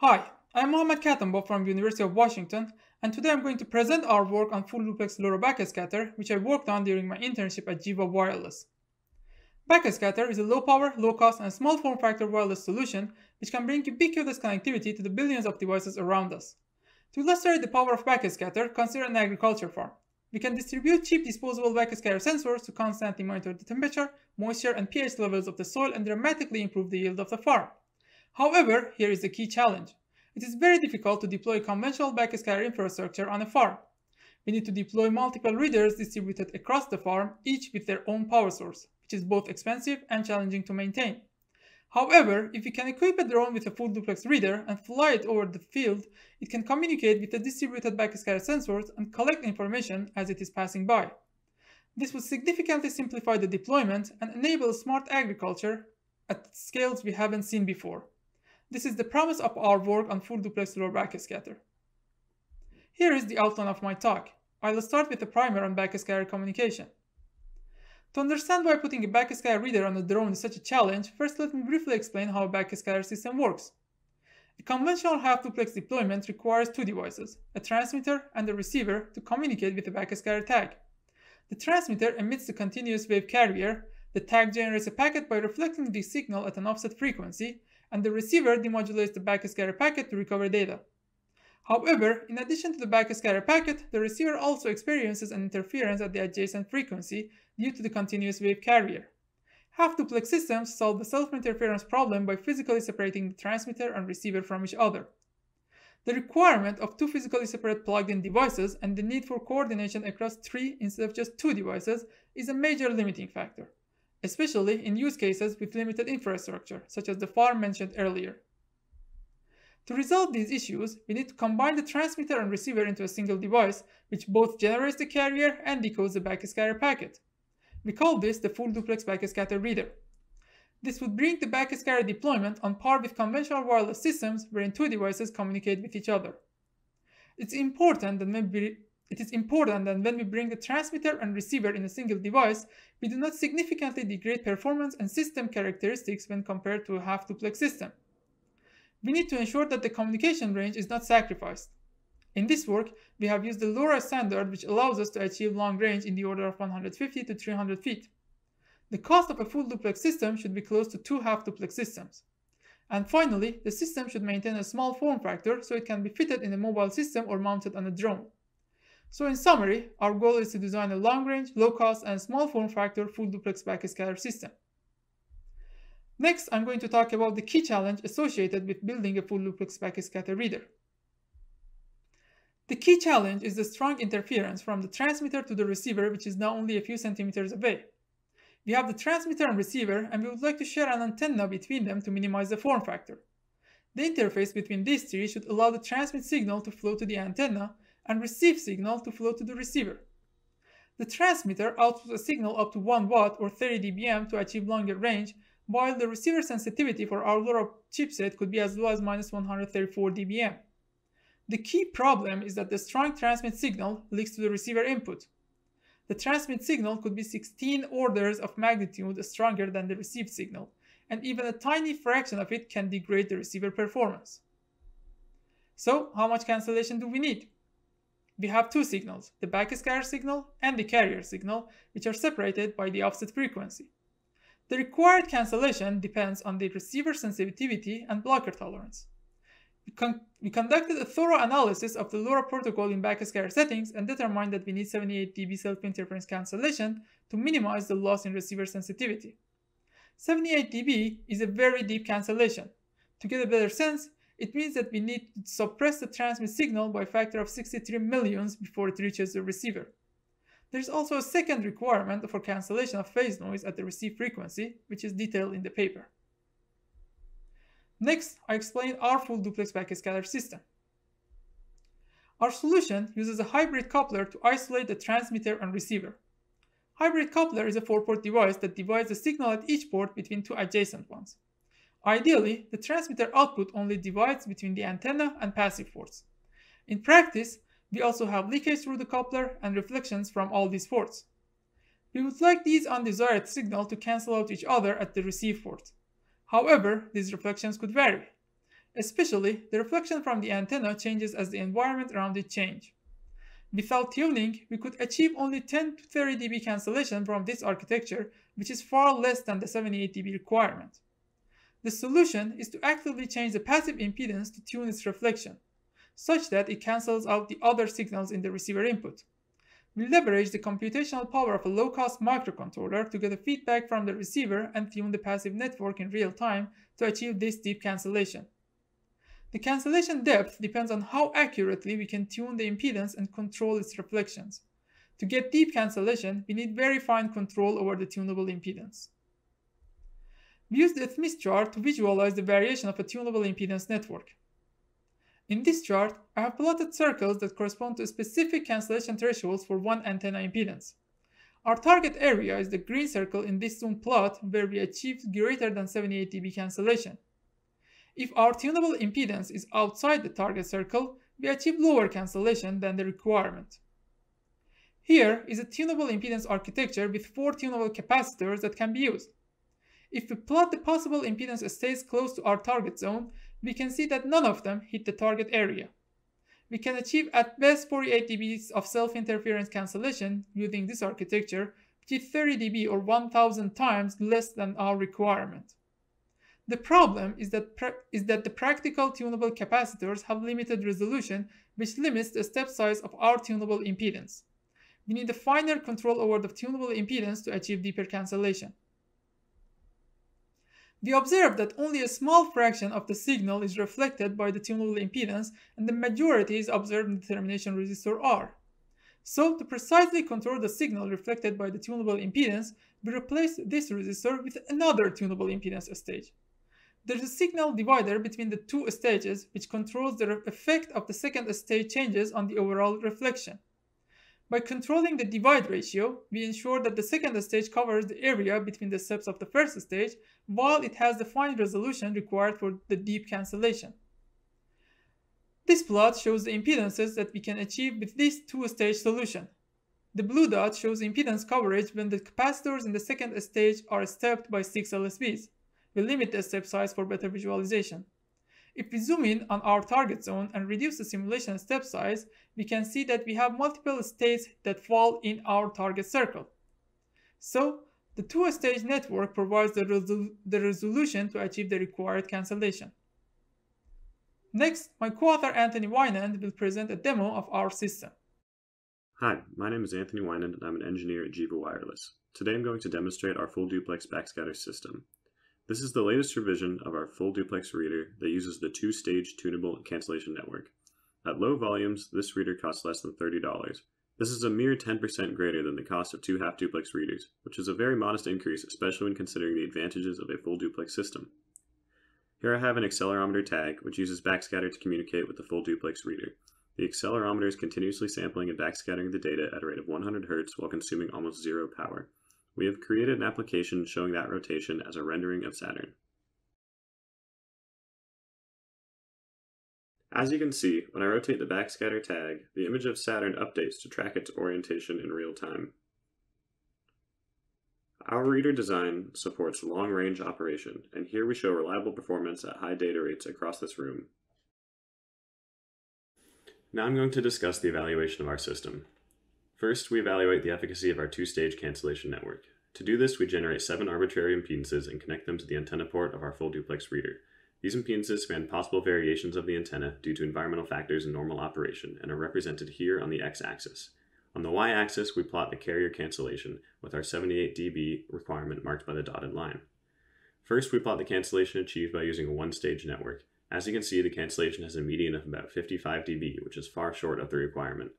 Hi, I'm Mohamad Katanbaf from the University of Washington, and today I'm going to present our work on full-duplex LoRa backscatter, which I worked on during my internship at Jeeva Wireless. Backscatter is a low-power, low-cost, and small form factor wireless solution which can bring ubiquitous connectivity to the billions of devices around us. To illustrate the power of backscatter, consider an agriculture farm. We can distribute cheap disposable backscatter sensors to constantly monitor the temperature, moisture, and pH levels of the soil and dramatically improve the yield of the farm. However, here is the key challenge. It is very difficult to deploy conventional backscatter infrastructure on a farm. We need to deploy multiple readers distributed across the farm, each with their own power source, which is both expensive and challenging to maintain. However, if we can equip a drone with a full duplex reader and fly it over the field, it can communicate with the distributed backscatter sensors and collect information as it is passing by. This would significantly simplify the deployment and enable smart agriculture at scales we haven't seen before. This is the promise of our work on full-duplex LoRa backscatter. Here is the outline of my talk. I'll start with a primer on backscatter communication. To understand why putting a backscatter reader on a drone is such a challenge, first let me briefly explain how a backscatter system works. A conventional half-duplex deployment requires two devices, a transmitter and a receiver, to communicate with the backscatter tag. The transmitter emits the continuous wave carrier, the tag generates a packet by reflecting the signal at an offset frequency, and the receiver demodulates the backscatter packet to recover data. However, in addition to the backscatter packet, the receiver also experiences an interference at the adjacent frequency due to the continuous wave carrier. Half-duplex systems solve the self-interference problem by physically separating the transmitter and receiver from each other. The requirement of two physically separate plugged-in devices and the need for coordination across three instead of just two devices is a major limiting factor, especially in use cases with limited infrastructure, such as the farm mentioned earlier. To resolve these issues, we need to combine the transmitter and receiver into a single device, which both generates the carrier and decodes the backscatter packet. We call this the full-duplex backscatter reader. This would bring the backscatter deployment on par with conventional wireless systems wherein two devices communicate with each other. It is important that when we bring the transmitter and receiver in a single device, we do not significantly degrade performance and system characteristics when compared to a half-duplex system. We need to ensure that the communication range is not sacrificed. In this work, we have used the LoRa standard, which allows us to achieve long range in the order of 150 to 300 feet. The cost of a full-duplex system should be close to two half-duplex systems. And finally, the system should maintain a small form factor so it can be fitted in a mobile system or mounted on a drone. So in summary, our goal is to design a long-range, low-cost, and small-form-factor full-duplex backscatter system. Next, I'm going to talk about the key challenge associated with building a full-duplex backscatter reader. The key challenge is the strong interference from the transmitter to the receiver, which is now only a few centimeters away. We have the transmitter and receiver, and we would like to share an antenna between them to minimize the form factor. The interface between these three should allow the transmit signal to flow to the antenna, and receive signal to flow to the receiver. The transmitter outputs a signal up to 1 watt or 30 dBm to achieve longer range, while the receiver sensitivity for our LoRa chipset could be as low as -134 dBm. The key problem is that the strong transmit signal leaks to the receiver input. The transmit signal could be 16 orders of magnitude stronger than the received signal, and even a tiny fraction of it can degrade the receiver performance. So, how much cancellation do we need? We have two signals, the backscatter signal and the carrier signal, which are separated by the offset frequency. The required cancellation depends on the receiver sensitivity and blocker tolerance. We conducted a thorough analysis of the LoRa protocol in backscatter settings and determined that we need 78 dB self-interference cancellation to minimize the loss in receiver sensitivity. 78 dB is a very deep cancellation. To get a better sense, it means that we need to suppress the transmit signal by a factor of 63 millions before it reaches the receiver. There is also a second requirement for cancellation of phase noise at the receive frequency, which is detailed in the paper. Next, I explain our full-duplex backscatter system. Our solution uses a hybrid coupler to isolate the transmitter and receiver. Hybrid coupler is a 4-port device that divides the signal at each port between two adjacent ones. Ideally, the transmitter output only divides between the antenna and passive ports. In practice, we also have leakage through the coupler and reflections from all these ports. We would like these undesired signals to cancel out each other at the receive port. However, these reflections could vary. Especially, the reflection from the antenna changes as the environment around it changes. Without tuning, we could achieve only 10 to 30 dB cancellation from this architecture, which is far less than the 78 dB requirement. The solution is to actively change the passive impedance to tune its reflection, such that it cancels out the other signals in the receiver input. We leverage the computational power of a low-cost microcontroller to get the feedback from the receiver and tune the passive network in real time to achieve this deep cancellation. The cancellation depth depends on how accurately we can tune the impedance and control its reflections. To get deep cancellation, we need very fine control over the tunable impedance. We use the Smith chart to visualize the variation of a tunable impedance network. In this chart, I have plotted circles that correspond to specific cancellation thresholds for one antenna impedance. Our target area is the green circle in this zoom plot where we achieved greater than 78 dB cancellation. If our tunable impedance is outside the target circle, we achieve lower cancellation than the requirement. Here is a tunable impedance architecture with 4 tunable capacitors that can be used. If we plot the possible impedance states close to our target zone, we can see that none of them hit the target area. We can achieve at best 48 dB of self-interference cancellation using this architecture, which is 30 dB or 1000 times less than our requirement. The problem is that the practical tunable capacitors have limited resolution, which limits the step size of our tunable impedance. We need a finer control over the tunable impedance to achieve deeper cancellation. We observe that only a small fraction of the signal is reflected by the tunable impedance, and the majority is observed in the termination resistor R. So, to precisely control the signal reflected by the tunable impedance, we replace this resistor with another tunable impedance stage. There is a signal divider between the two stages, which controls the effect of the second stage changes on the overall reflection. By controlling the divide ratio, we ensure that the second stage covers the area between the steps of the first stage, while it has the fine resolution required for the deep cancellation. This plot shows the impedances that we can achieve with this two-stage solution. The blue dot shows impedance coverage when the capacitors in the second stage are stepped by 6 LSBs. We limit the step size for better visualization. If we zoom in on our target zone and reduce the simulation step size, we can see that we have multiple states that fall in our target circle. So, the two-stage network provides the resolution to achieve the required cancellation. Next, my co-author Anthony Weinand will present a demo of our system. Hi, my name is Anthony Weinand and I'm an engineer at Jeeva Wireless. Today I'm going to demonstrate our full duplex backscatter system. This is the latest revision of our full duplex reader that uses the two-stage tunable cancellation network. At low volumes, this reader costs less than $30. This is a mere 10% greater than the cost of two half-duplex readers, which is a very modest increase, especially when considering the advantages of a full duplex system. Here I have an accelerometer tag, which uses backscatter to communicate with the full duplex reader. The accelerometer is continuously sampling and backscattering the data at a rate of 100 Hz while consuming almost zero power. We have created an application showing that rotation as a rendering of Saturn. As you can see, when I rotate the backscatter tag, the image of Saturn updates to track its orientation in real time. Our reader design supports long-range operation, and here we show reliable performance at high data rates across this room. Now I'm going to discuss the evaluation of our system. First, we evaluate the efficacy of our two-stage cancellation network. To do this, we generate 7 arbitrary impedances and connect them to the antenna port of our full duplex reader. These impedances span possible variations of the antenna due to environmental factors in normal operation and are represented here on the x-axis. On the y-axis, we plot the carrier cancellation with our 78 dB requirement marked by the dotted line. First, we plot the cancellation achieved by using a one-stage network. As you can see, the cancellation has a median of about 55 dB, which is far short of the requirement.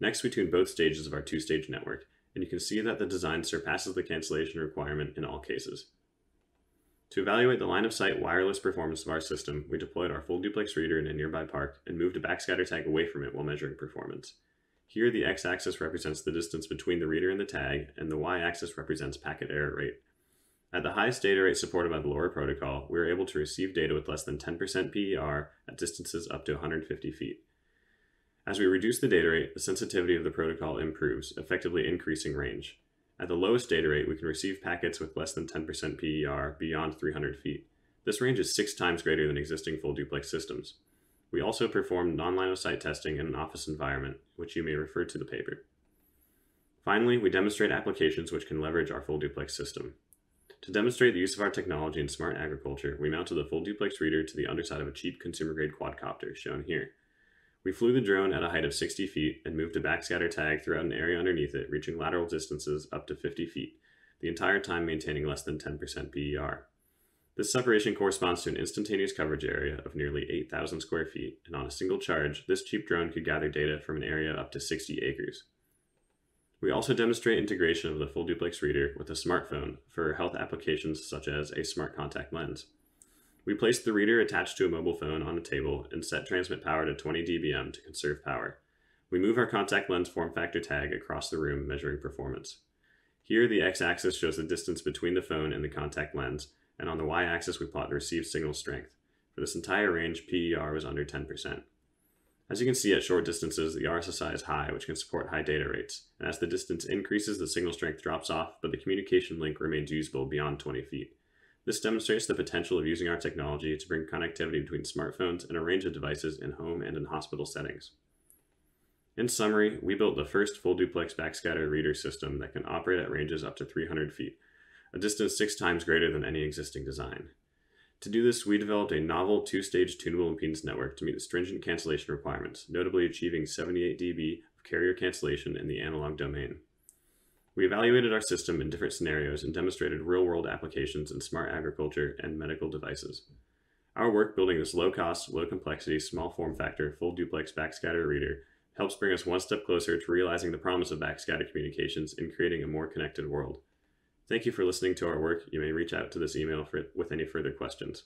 Next, we tune both stages of our two-stage network, and you can see that the design surpasses the cancellation requirement in all cases. To evaluate the line-of-sight wireless performance of our system, we deployed our full duplex reader in a nearby park and moved a backscatter tag away from it while measuring performance. Here, the x-axis represents the distance between the reader and the tag, and the y-axis represents packet error rate. At the highest data rate supported by the LoRa protocol, we were able to receive data with less than 10% PER at distances up to 150 feet. As we reduce the data rate, the sensitivity of the protocol improves, effectively increasing range. At the lowest data rate, we can receive packets with less than 10% PER beyond 300 feet. This range is 6 times greater than existing full-duplex systems. We also performed non-line-of-sight testing in an office environment, which you may refer to the paper. Finally, we demonstrate applications which can leverage our full-duplex system. To demonstrate the use of our technology in smart agriculture, we mounted the full-duplex reader to the underside of a cheap consumer-grade quadcopter, shown here. We flew the drone at a height of 60 feet and moved a backscatter tag throughout an area underneath it, reaching lateral distances up to 50 feet, the entire time maintaining less than 10% PER. This separation corresponds to an instantaneous coverage area of nearly 8,000 square feet, and on a single charge, this cheap drone could gather data from an area up to 60 acres. We also demonstrate integration of the full duplex reader with a smartphone for health applications such as a smart contact lens. We placed the reader attached to a mobile phone on a table and set transmit power to 20 dBm to conserve power. We move our contact lens form factor tag across the room, measuring performance. Here, the x-axis shows the distance between the phone and the contact lens, and on the y-axis we plot the received signal strength. For this entire range, PER was under 10%. As you can see, at short distances, the RSSI is high, which can support high data rates, and as the distance increases, the signal strength drops off, but the communication link remains usable beyond 20 feet. This demonstrates the potential of using our technology to bring connectivity between smartphones and a range of devices in home and in hospital settings. In summary, we built the first full-duplex backscatter reader system that can operate at ranges up to 300 feet, a distance 6 times greater than any existing design. To do this, we developed a novel 2-stage tunable impedance network to meet the stringent cancellation requirements, notably achieving 78 dB of carrier cancellation in the analog domain. We evaluated our system in different scenarios and demonstrated real-world applications in smart agriculture and medical devices. Our work building this low-cost, low-complexity, small-form-factor, full-duplex backscatter reader helps bring us one step closer to realizing the promise of backscatter communications and creating a more connected world. Thank you for listening to our work. You may reach out to this email with any further questions.